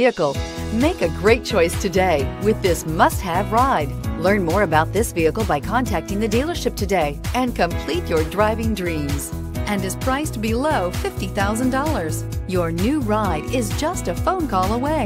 vehicle. Make a great choice today with this must-have ride. Learn more about this vehicle by contacting the dealership today and complete your driving dreams, and is priced below $50,000. Your new ride is just a phone call away.